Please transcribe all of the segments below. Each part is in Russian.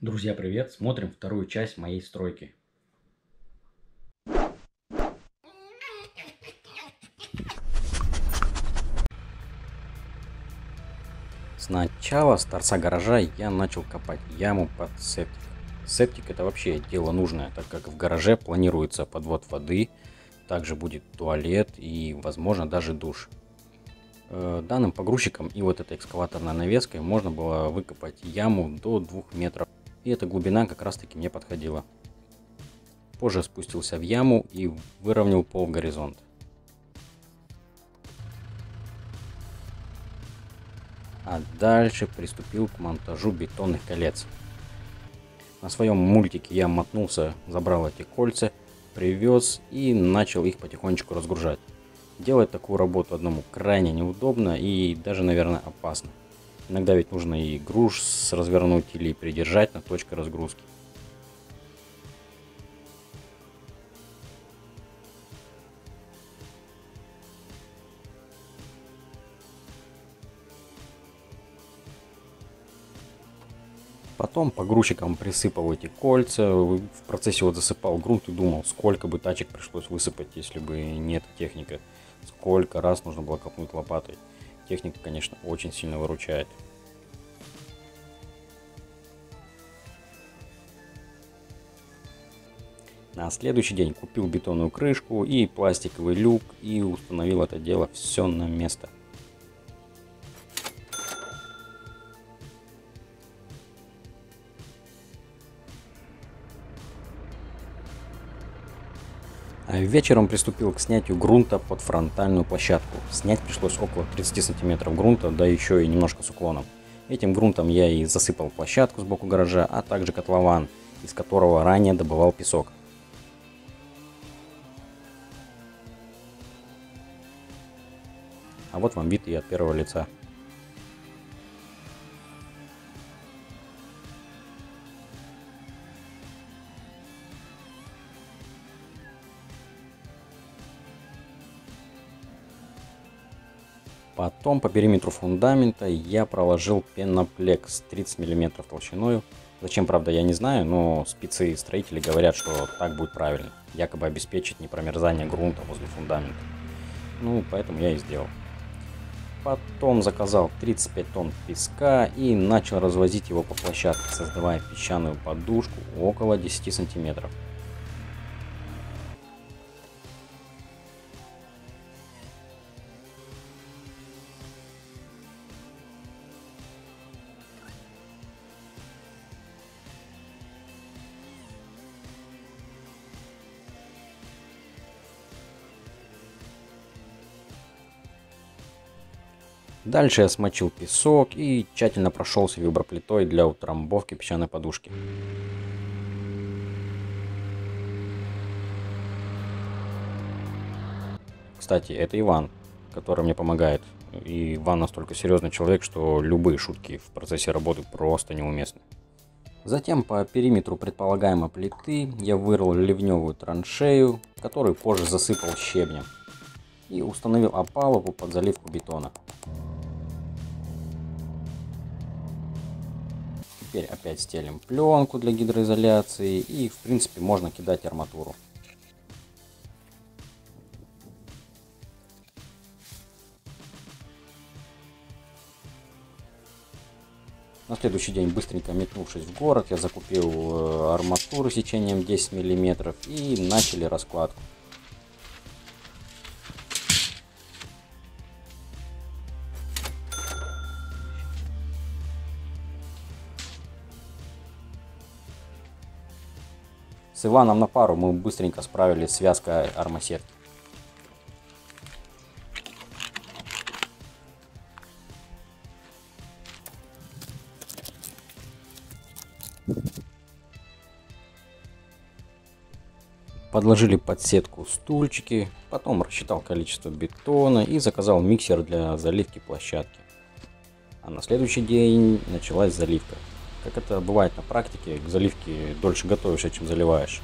Друзья, привет! Смотрим вторую часть моей стройки. Сначала с торца гаража я начал копать яму под септик. Септик — это вообще дело нужное, так как в гараже планируется подвод воды, также будет туалет и, возможно, даже душ. Данным погрузчиком и вот этой экскаваторной навеской можно было выкопать яму до 2 метров. И эта глубина как раз таки мне подходила. Позже спустился в яму и выровнял пол в горизонт. А дальше приступил к монтажу бетонных колец. На своем мультике я мотнулся, забрал эти кольца, привез и начал их потихонечку разгружать. Делать такую работу одному крайне неудобно и даже, наверное, опасно. Иногда ведь нужно и груз развернуть или придержать на точке разгрузки. Потом погрузчиком присыпал эти кольца, в процессе вот засыпал грунт и думал, сколько бы тачек пришлось высыпать, если бы не эта техника. Сколько раз нужно было копнуть лопатой. Техника, конечно, очень сильно выручает. На следующий день купил бетонную крышку и пластиковый люк и установил это дело все на место. Вечером приступил к снятию грунта под фронтальную площадку. Снять пришлось около 30 сантиметров грунта, да еще и немножко с уклоном. Этим грунтом я и засыпал площадку сбоку гаража, а также котлован, из которого ранее добывал песок. А вот вам вид и от первого лица. Потом по периметру фундамента я проложил пеноплекс 30 мм толщиной. Зачем, правда, я не знаю, но спецы и строители говорят, что так будет правильно. Якобы обеспечить непромерзание грунта возле фундамента. Ну, поэтому я и сделал. Потом заказал 35 тонн песка и начал развозить его по площадке, создавая песчаную подушку около 10 сантиметров. Дальше я смочил песок и тщательно прошелся виброплитой для утрамбовки песчаной подушки. Кстати, это Иван, который мне помогает. И Иван настолько серьезный человек, что любые шутки в процессе работы просто неуместны. Затем по периметру предполагаемой плиты я вырыл ливневую траншею, которую позже засыпал щебнем. И установил опалубу под заливку бетона. Теперь опять стелим пленку для гидроизоляции и, в принципе, можно кидать арматуру. На следующий день, быстренько метнувшись в город, я закупил арматуру сечением 10 мм и начали раскладку. С Иваном на пару мы быстренько справились с связкой армосетки. Подложили под сетку стульчики, потом рассчитал количество бетона и заказал миксер для заливки площадки. А на следующий день началась заливка. Как это бывает на практике, к заливке дольше готовишься, чем заливаешь.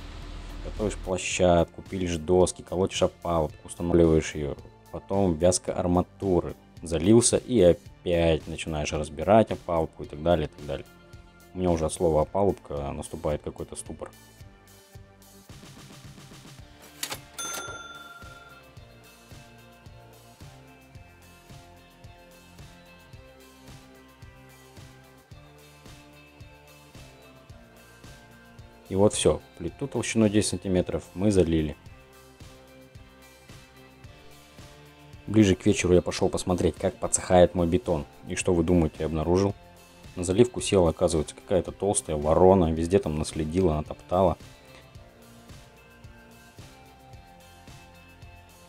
Готовишь площадку, пилишь доски, колотишь опалубку, устанавливаешь ее. Потом вязка арматуры. Залился и опять начинаешь разбирать опалубку и так далее, и так далее. у меня уже от слова опалубка наступает какой-то ступор. И вот все, плиту толщиной 10 сантиметров мы залили. Ближе к вечеру я пошел посмотреть, как подсыхает мой бетон. И что вы думаете, обнаружил? На заливку села, оказывается, какая-то толстая ворона, везде там наследила, натоптала.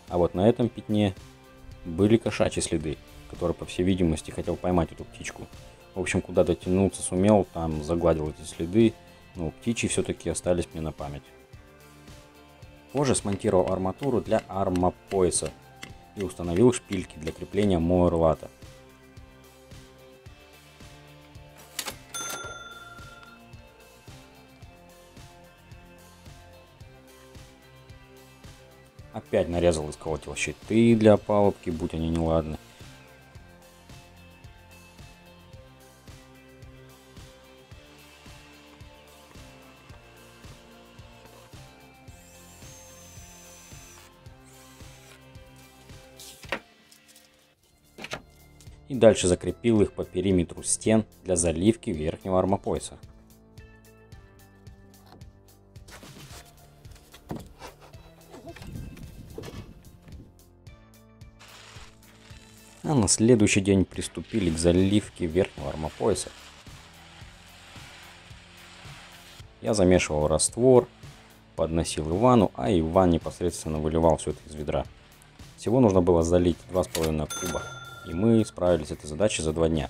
А вот на этом пятне были кошачьи следы, который, по всей видимости, хотел поймать эту птичку. В общем, куда-то тянуться сумел, там загладил эти следы, но птичьи все-таки остались мне на память. Позже смонтировал арматуру для армопояса и установил шпильки для крепления моерлата. Опять нарезал и сколотил щиты для опалубки, будь они неладны. И дальше закрепил их по периметру стен для заливки верхнего армопояса. А на следующий день приступили к заливке верхнего армопояса. Я замешивал раствор, подносил Ивану, а Иван непосредственно выливал все это из ведра. Всего нужно было залить 2,5 куба. И мы справились с этой задачей за 2 дня.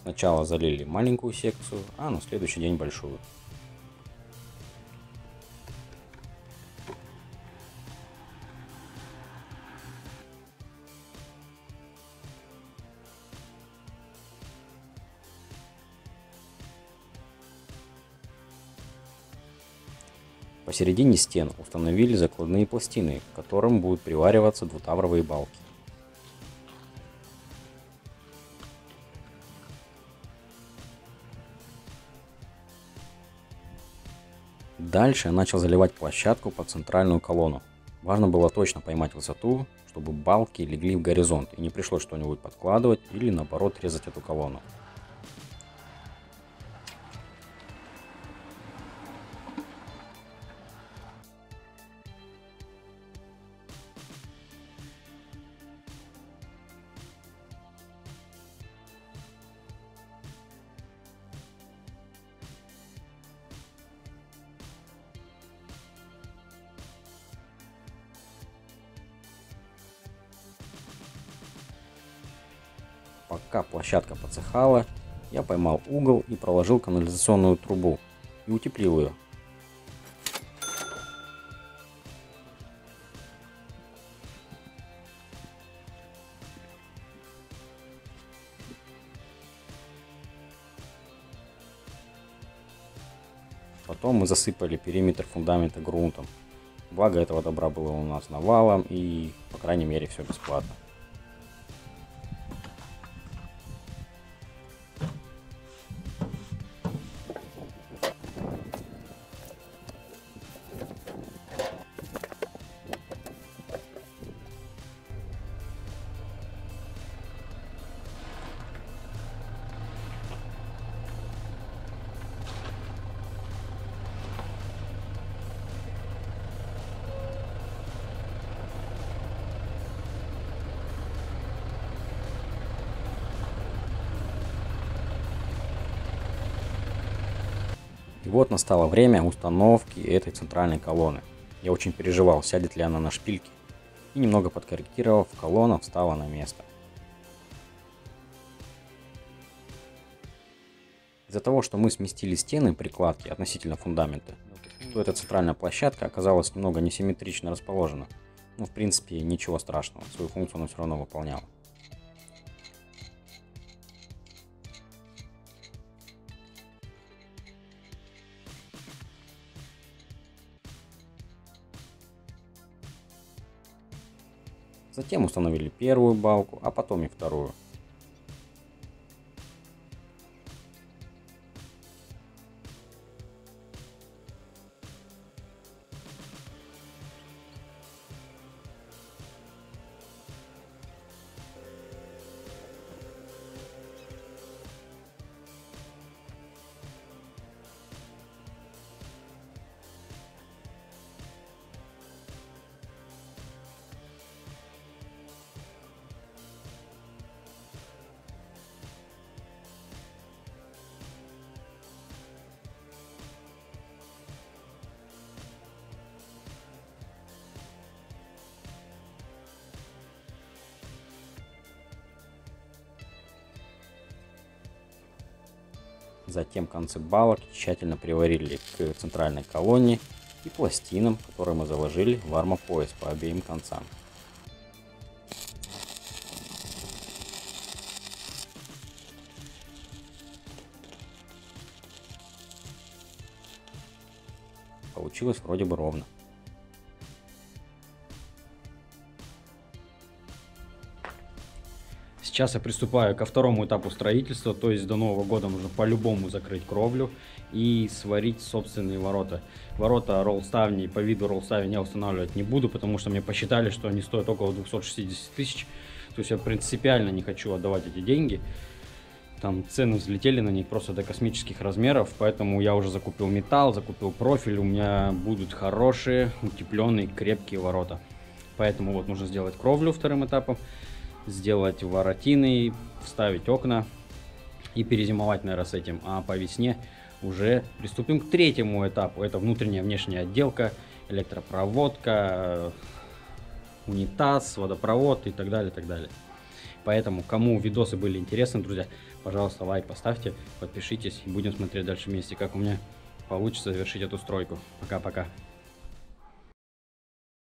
Сначала залили маленькую секцию, а на следующий день большую. Посередине стен установили закладные пластины, к которым будут привариваться двутавровые балки. Дальше я начал заливать площадку под центральную колонну. Важно было точно поймать высоту, чтобы балки легли в горизонт и не пришлось что-нибудь подкладывать или наоборот резать эту колонну. Пока площадка подсыхала, я поймал угол и проложил канализационную трубу и утеплил ее. Потом мы засыпали периметр фундамента грунтом. Благо этого добра было у нас навалом и, по крайней мере, все бесплатно. И вот настало время установки этой центральной колонны. Я очень переживал, сядет ли она на шпильки. И немного подкорректировав, колонна встала на место. Из-за того, что мы сместили стены прикладки относительно фундамента, то эта центральная площадка оказалась немного несимметрично расположена. Но в принципе ничего страшного, свою функцию она все равно выполняла. Затем установили первую балку, а потом и вторую. Затем концы балок тщательно приварили к центральной колонне и пластинам, которые мы заложили в армопояс по обеим концам. Получилось вроде бы ровно. Сейчас я приступаю ко второму этапу строительства, то есть до Нового года нужно по-любому закрыть кровлю и сварить собственные ворота. Ворота ролл-ставни, по виду ролл-ставни я устанавливать не буду, потому что мне посчитали, что они стоят около 260 тысяч. То есть я принципиально не хочу отдавать эти деньги. Там цены взлетели на них просто до космических размеров, поэтому я уже закупил металл, закупил профиль, у меня будут хорошие, утепленные, крепкие ворота. Поэтому вот нужно сделать кровлю вторым этапом. Сделать воротины, вставить окна и перезимовать, наверное, с этим. А по весне уже приступим к третьему этапу. Это внутренняя внешняя отделка, электропроводка, унитаз, водопровод и так далее, так далее. Поэтому, кому видосы были интересны, друзья, пожалуйста, лайк поставьте, подпишитесь и будем смотреть дальше вместе, как у меня получится завершить эту стройку. Пока-пока.